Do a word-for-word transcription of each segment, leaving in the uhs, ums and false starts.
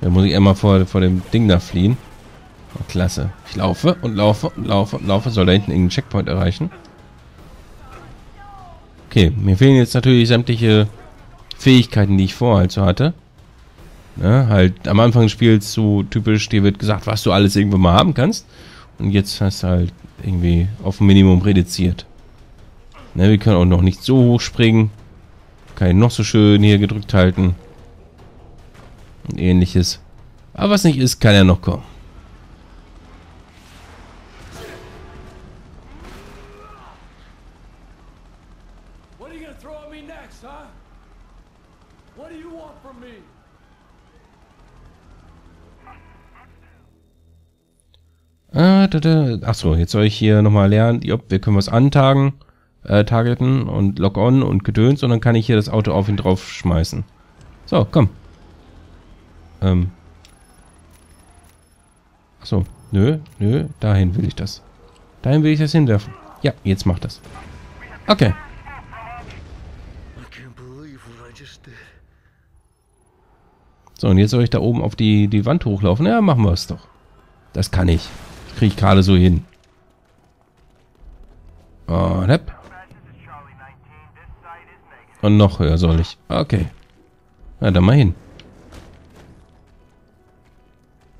Da muss ich immer vor, vor dem Ding da fliehen. Oh, klasse. Ich laufe und laufe und laufe und laufe. Soll da hinten irgendeinen Checkpoint erreichen. Okay, mir fehlen jetzt natürlich sämtliche Fähigkeiten, die ich vorher halt so hatte. Ja, halt am Anfang des Spiels so typisch, dir wird gesagt, was du alles irgendwann mal haben kannst. Und jetzt hast du halt irgendwie auf ein Minimum reduziert. Ne, wir können auch noch nicht so hoch springen. Kann ihn noch so schön hier gedrückt halten. Und ähnliches. Aber was nicht ist, kann ja noch kommen. Ah, da, da. Achso, jetzt soll ich hier nochmal lernen. Jopp, wir können was antagen. Äh, targeten und Lock-on und Gedöns. Und dann kann ich hier das Auto auf ihn drauf schmeißen. So, komm. Ähm. Achso, nö, nö. Dahin will ich das. Dahin will ich das hinwerfen. Ja, jetzt macht das. Okay. So, und jetzt soll ich da oben auf die, die Wand hochlaufen. Ja, machen wir es doch. Das kann ich. Das kriege ich gerade so hin. Und hep. Und noch höher soll ich. Okay. Na, dann mal hin.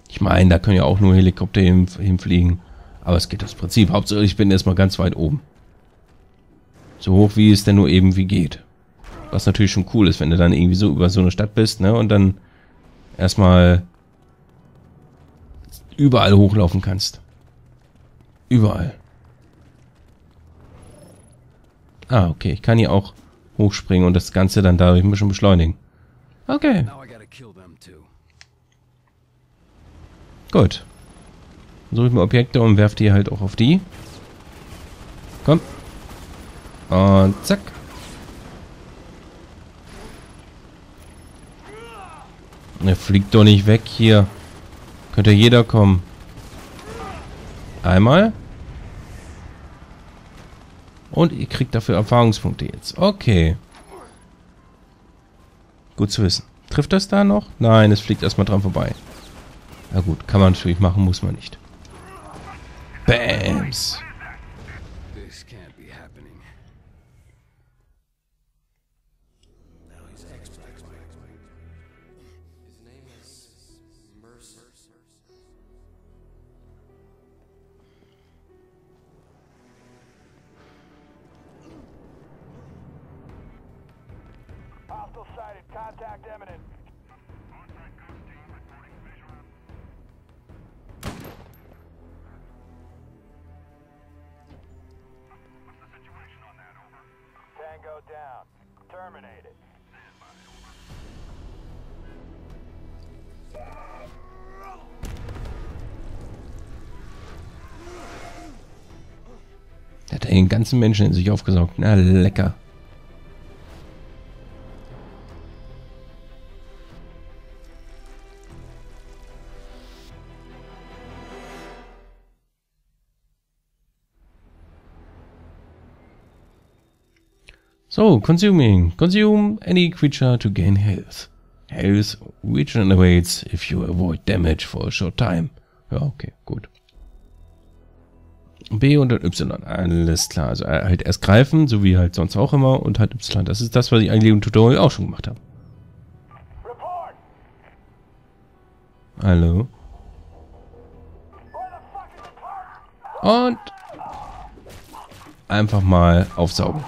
Ich meine, da können ja auch nur Helikopter hin, hinfliegen. Aber es geht das Prinzip. Hauptsache, ich bin erstmal ganz weit oben. So hoch, wie es denn nur eben wie geht. Was natürlich schon cool ist, wenn du dann irgendwie so über so eine Stadt bist, ne? Und dann erstmal überall hochlaufen kannst. Überall. Ah, okay. Ich kann hier auch hochspringen und das Ganze dann dadurch ein bisschen beschleunigen. Okay. Gut. Dann suche ich mir Objekte und werfe die halt auch auf die. Komm. Und zack. Er fliegt doch nicht weg hier. Könnte jeder kommen. Einmal. Und ihr kriegt dafür Erfahrungspunkte jetzt. Okay. Gut zu wissen. Trifft das da noch? Nein, es fliegt erstmal dran vorbei. Na gut, kann man natürlich machen, muss man nicht. Bams. Hat er den ganzen Menschen in sich aufgesaugt. Na, lecker. So, consuming. Consume any creature to gain health. Health regenerates if you avoid damage for a short time. Ja, okay, gut. B und dann Y. Alles klar. Also halt erst greifen, so wie halt sonst auch immer, und halt Y. Das ist das, was ich eigentlich im Tutorial auch schon gemacht habe. Hallo. Und einfach mal aufsaugen.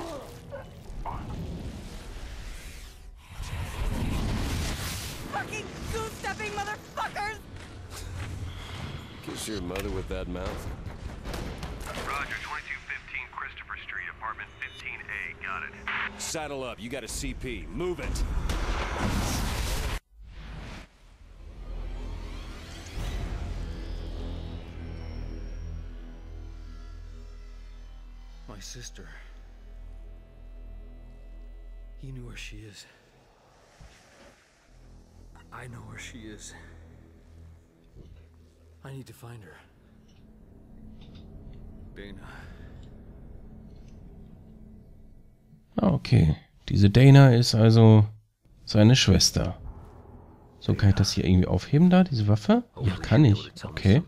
My sister. He knew where she is. I know where she is. I need to find her. Dana. Okay, diese Dana ist also seine Schwester. So, kann ich das hier irgendwie aufheben da, diese Waffe? Ja, kann ich. Okay.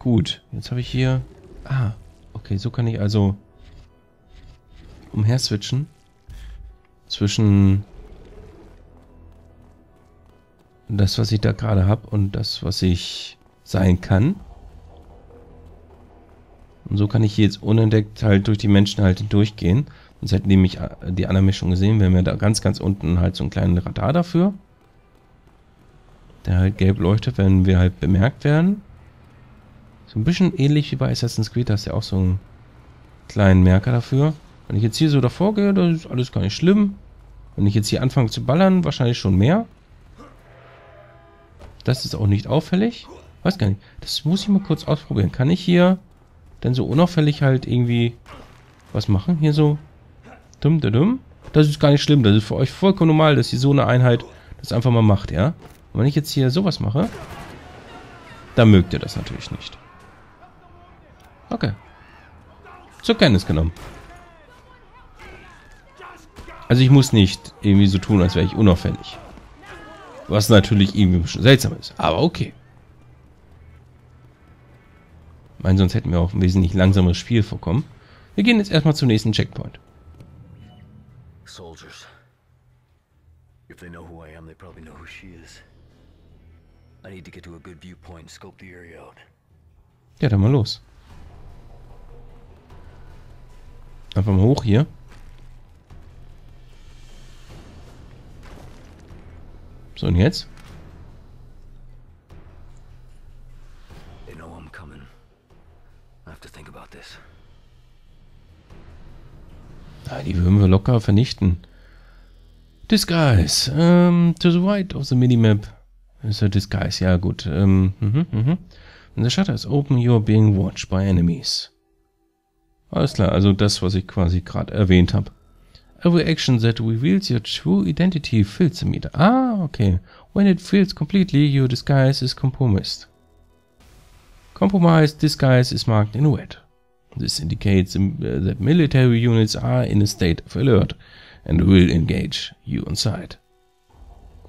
Gut, jetzt habe ich hier... Ah, okay, so kann ich also umher switchen. Zwischen das, was ich da gerade habe und das, was ich sein kann. Und so kann ich hier jetzt unentdeckt halt durch die Menschen halt hindurchgehen. Und seitdem ich die anderen Mischung gesehen, wir haben ja da ganz, ganz unten halt so einen kleinen Radar dafür. Der halt gelb leuchtet, wenn wir halt bemerkt werden. So ein bisschen ähnlich wie bei Assassin's Creed, da ist ja auch so einen kleinen Merker dafür. Wenn ich jetzt hier so davor gehe, das ist alles gar nicht schlimm. Wenn ich jetzt hier anfange zu ballern, wahrscheinlich schon mehr. Das ist auch nicht auffällig. Weiß gar nicht. Das muss ich mal kurz ausprobieren. Kann ich hier denn so unauffällig halt irgendwie was machen? Hier so. Dumm, dumm, dumm. Das ist gar nicht schlimm. Das ist für euch vollkommen normal, dass ihr so eine Einheit das einfach mal macht, ja? Und wenn ich jetzt hier sowas mache, dann mögt ihr das natürlich nicht. Okay. Zur Kenntnis genommen. Also ich muss nicht irgendwie so tun, als wäre ich unauffällig. Was natürlich irgendwie ein bisschen seltsam ist. Aber okay. Ich meine, sonst hätten wir auch ein wesentlich langsameres Spiel vorkommen. Wir gehen jetzt erstmal zum nächsten Checkpoint. Soldiers. If they know who I am, they probably know who she is. I need to get to a good viewpoint and scope the area out. Ja, dann mal los. Einfach mal hoch hier. So, und jetzt? They know I'm coming. I have to think about this. Ah, die würden wir locker vernichten. Disguise. Um, to the right of the minimap. Ist a Disguise, ja gut. Um, mhm, mhm. When the shutter is open, you are being watched by enemies. Alles klar, also das, was ich quasi gerade erwähnt habe. Every action that reveals your true identity fills the meter. Ah, okay. When it fills completely, your disguise is compromised. Compromised disguise is marked in red. This indicates that military units are in a state of alert and will engage you on sight.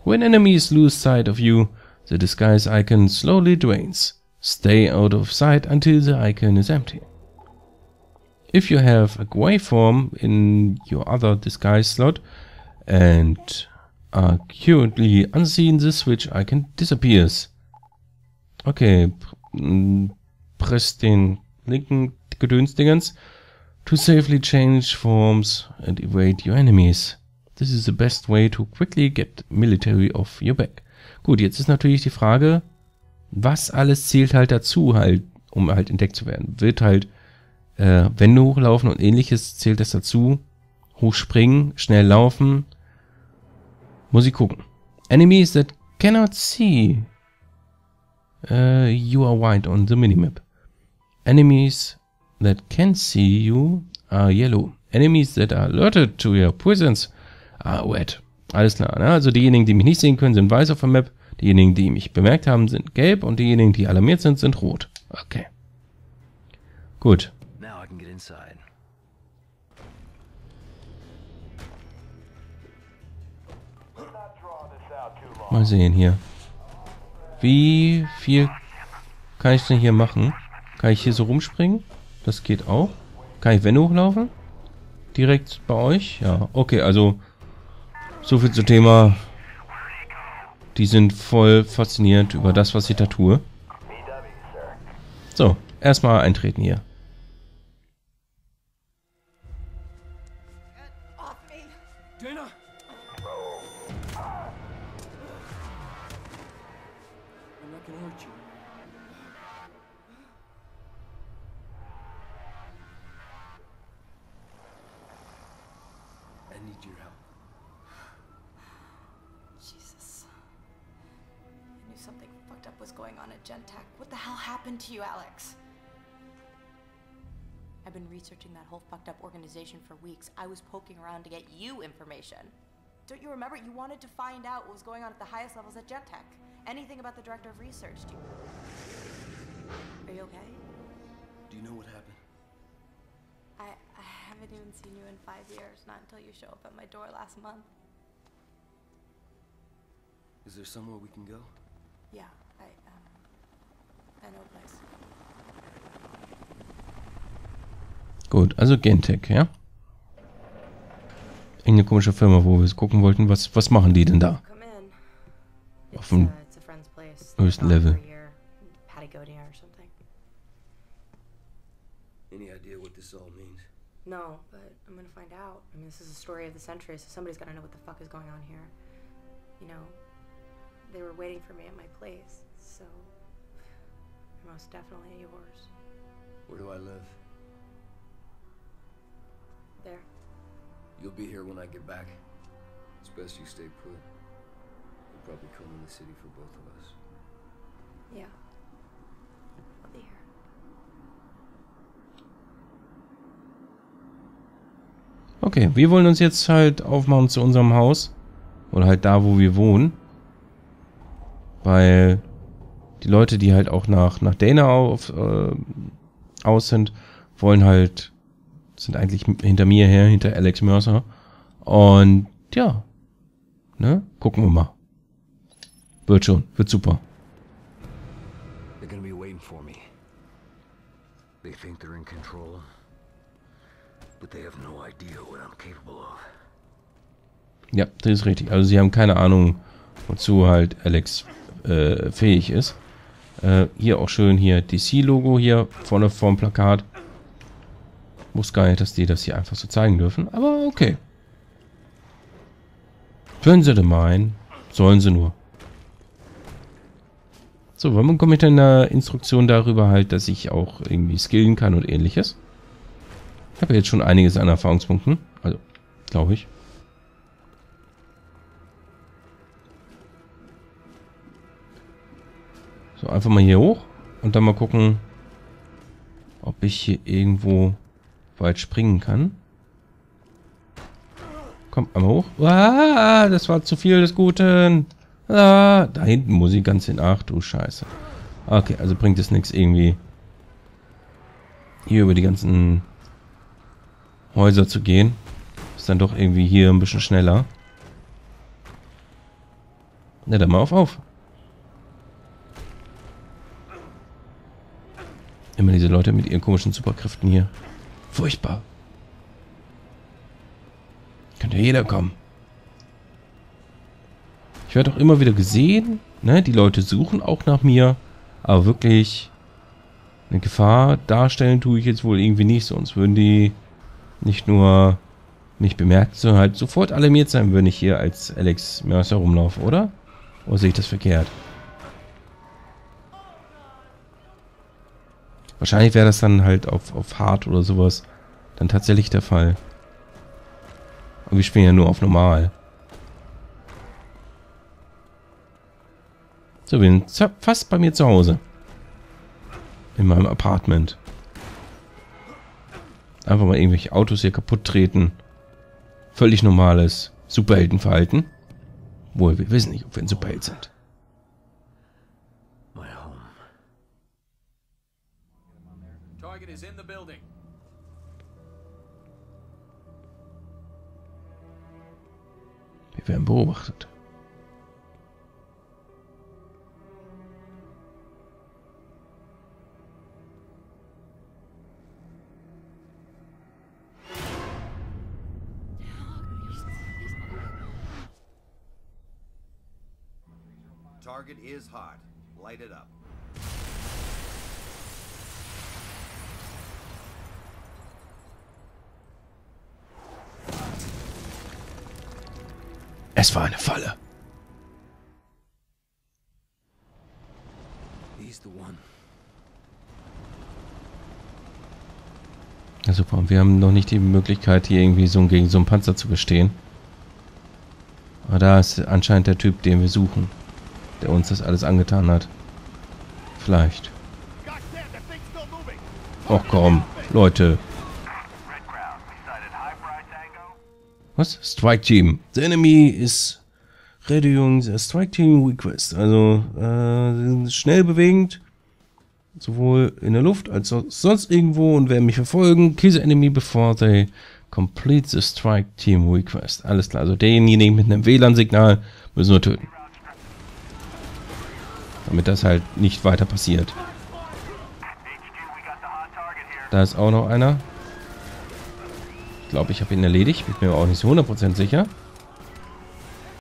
When enemies lose sight of you, the disguise icon slowly drains. Stay out of sight until the icon is empty. If you have a gray form in your other disguise slot and are currently unseen, the switch icon disappears. Okay, press den linken Gedönsdingens to safely change forms and evade your enemies. This is the best way to quickly get military off your back. Gut, jetzt ist natürlich die Frage, was alles zählt halt dazu, halt, um halt entdeckt zu werden. Wird halt Äh, Wände hochlaufen und ähnliches, zählt das dazu. Hochspringen, schnell laufen. Muss ich gucken. Enemies that cannot see. Uh, you are white on the minimap. Enemies that can see you are yellow. Enemies that are alerted to your presence are red. Alles klar, ne? Also diejenigen, die mich nicht sehen können, sind weiß auf der Map. Diejenigen, die mich bemerkt haben, sind gelb. Und diejenigen, die alarmiert sind, sind rot. Okay. Gut. Mal sehen hier. Wie viel kann ich denn hier machen? Kann ich hier so rumspringen? Das geht auch. Kann ich Wände hochlaufen? Direkt bei euch? Ja, okay, also so viel zum Thema. Die sind voll fasziniert über das, was ich da tue. So, erstmal eintreten hier. GenTech. What the hell happened to you, Alex? I've been researching that whole fucked up organization for weeks. I was poking around to get you information. Don't you remember? You wanted to find out what was going on at the highest levels at GenTech. Anything about the director of research. Do you... Are you okay? Do you know what happened? I, I have haven't even seen you in five years, not until you show up at my door last month. Is there somewhere we can go? Yeah, I, um, I know a place. Gut, also GenTech, ja? Irgendeine komische Firma, wo wir es gucken wollten. Was, was machen die denn da? Auf dem höchsten Level. Any idea what this all means? No, but I'm gonna find out. I mean, this is a story of the century, so somebody's gotta know what the fuck is going on here. You know, they were waiting for me at my place, so you're most definitely yours. Where do I live? There. You'll be here when I get back. It's best you stay put. You'll probably come in the city for both of us. Yeah. I'll be here. Okay, wir wollen uns jetzt halt aufmachen zu unserem Haus. Oder halt da, wo wir wohnen. Weil die Leute, die halt auch nach, nach Dana auf, äh, aus sind, wollen halt, sind eigentlich hinter mir her, hinter Alex Mercer. Und ja, ne, gucken wir mal. Wird schon, wird super. They're gonna be waiting for me. They think they're in control. But they have no idea what I'm capable of. Ja, das ist richtig. Also sie haben keine Ahnung, wozu halt Alex äh, fähig ist. Äh, hier auch schön hier D C-Logo hier vorne vorm Plakat. Muss gar nicht, dass die das hier einfach so zeigen dürfen. Aber okay. Können sie denn meinen? Sollen sie nur. So, warum komme ich denn in der Instruktion darüber halt, dass ich auch irgendwie skillen kann und ähnliches? Ich habe jetzt schon einiges an Erfahrungspunkten. Also, glaube ich. So, einfach mal hier hoch. Und dann mal gucken, ob ich hier irgendwo weit springen kann. Komm, einmal hoch. Ah, das war zu viel des Guten. Ah, da hinten muss ich ganz hin. Ach du Scheiße. Okay, also bringt es nichts irgendwie hier über die ganzen Häuser zu gehen. Ist dann doch irgendwie hier ein bisschen schneller. Na dann mal auf, auf. Immer diese Leute mit ihren komischen Superkräften hier. Furchtbar. Könnte ja jeder kommen. Ich werde auch immer wieder gesehen, ne? Die Leute suchen auch nach mir. Aber wirklich eine Gefahr darstellen tue ich jetzt wohl irgendwie nicht. Sonst würden die nicht nur mich bemerkt, sondern halt sofort alarmiert sein, wenn ich hier als Alex Mercer rumlaufe, oder? Oder sehe ich das verkehrt? Wahrscheinlich wäre das dann halt auf, auf Hard oder sowas dann tatsächlich der Fall. Aber wir spielen ja nur auf Normal. So, wir sind fast bei mir zu Hause. In meinem Apartment. Einfach mal irgendwelche Autos hier kaputt treten. Völlig normales Superheldenverhalten. Wohl, wir wissen nicht, ob wir ein Superheld sind. Wir werden beobachtet. Target is hot. Light it up. Es war eine Falle. Ja, super. Und wir haben noch nicht die Möglichkeit, hier irgendwie so gegen so einen Panzer zu bestehen. Aber da ist anscheinend der Typ, den wir suchen. Der uns das alles angetan hat. Vielleicht. Och komm, Leute. Was? Strike Team. The enemy is ready. Strike Team Request. Also, äh, schnell bewegend. Sowohl in der Luft als auch sonst irgendwo und werden mich verfolgen. Kill the enemy before they complete the strike team request. Alles klar, also denjenigen mit einem W LAN-Signal müssen wir töten. Damit das halt nicht weiter passiert. Da ist auch noch einer. Ich glaube, ich habe ihn erledigt. Bin mir auch nicht so hundert Prozent sicher.